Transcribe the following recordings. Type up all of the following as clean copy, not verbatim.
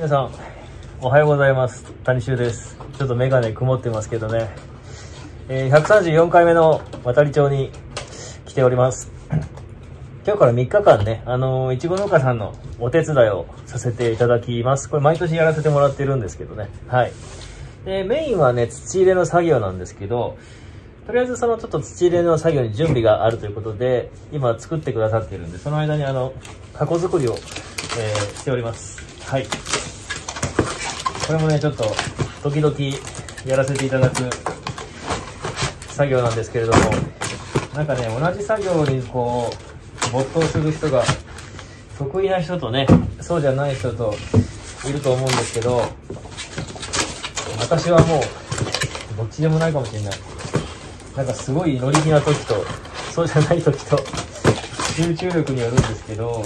皆さんおはようございます。谷修です。ちょっと眼鏡曇ってますけどね、134回目の渡り町に来ております。今日から3日間ね、いちご農家さんのお手伝いをさせていただきます。これ毎年やらせてもらってるんですけどね、はい。でメインはね土入れの作業なんですけど、とりあえずそのちょっと土入れの作業に準備があるということで、今作ってくださってるんで、その間に箱作りを、しております。はい。これもね、ちょっと時々やらせていただく作業なんですけれども、なんかね、同じ作業にこう、没頭する人が、得意な人とね、そうじゃない人といると思うんですけど、私はもう、どっちでもないかもしれない。なんかすごい乗り気な時と、そうじゃない時と、集中力によるんですけど、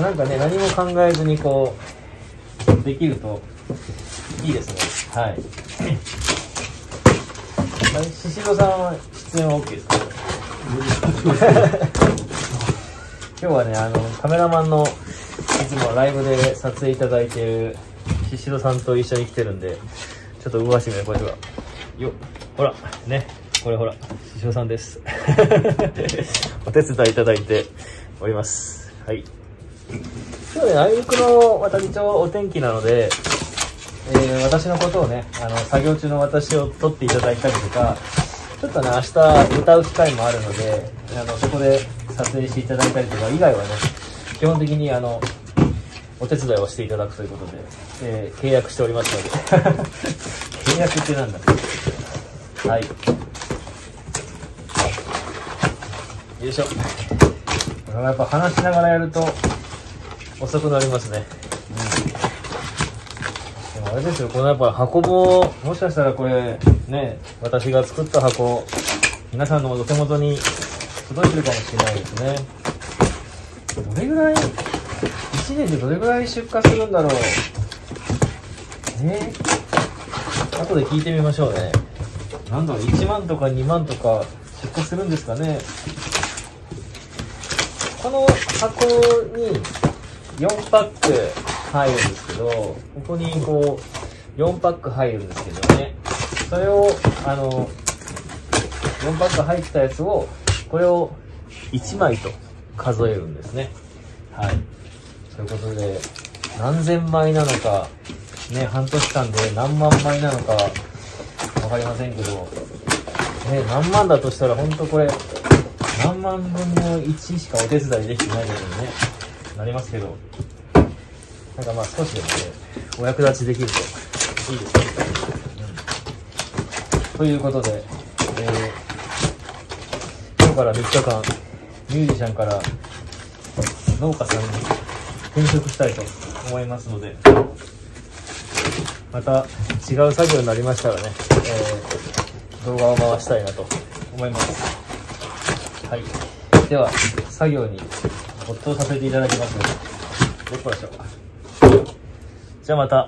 なんかね、何も考えずにこう、できるといいですね。はい。ししろさんは出演は OK ですか？今日はね、カメラマンの、いつもライブで撮影いただいているししろさんと一緒に来てるんで、ちょっと動かしてみよう、こいつが。よっ。ほら、ね、これほら、ししろさんです。お手伝いいただいております。はい。今日ね、あいにくの渡り町お天気なので、私のことをね、作業中の私を撮っていただいたりとか、ちょっとね、明日歌う機会もあるので、そこで撮影していただいたりとか、以外はね、基本的にお手伝いをしていただくということで、契約しておりますので。契約ってなんだ。はい。よいしょ。やっぱ話しながらやると遅くなりますね。うん、でもあれですよ、このやっぱ箱も、もしかしたらこれね、私が作った箱、皆さんのお手元に届いてるかもしれないですね。どれぐらい、1年でどれぐらい出荷するんだろう。後で聞いてみましょうね。なんだろう、1万とか2万とか出荷するんですかね。この箱に4パック入るんですけど、ここにこう4パック入るんですけどね、それを4パック入ったやつを、これを1枚と数えるんですね。はい。ということで、何千枚なのかね、半年間で何万枚なのかわかりませんけどね、何万だとしたら本当これ何万分の1しかお手伝いできてないことに、ね、なりますけど、なんかまあ少しでもね、お役立ちできるといいですね。うん、ということで、今日から3日間、ミュージシャンから農家さんに転職したいと思いますので、また違う作業になりましたらね、動画を回したいなと思います。はい、では作業に没頭させていただきますので、どこでしょうか。じゃあまた。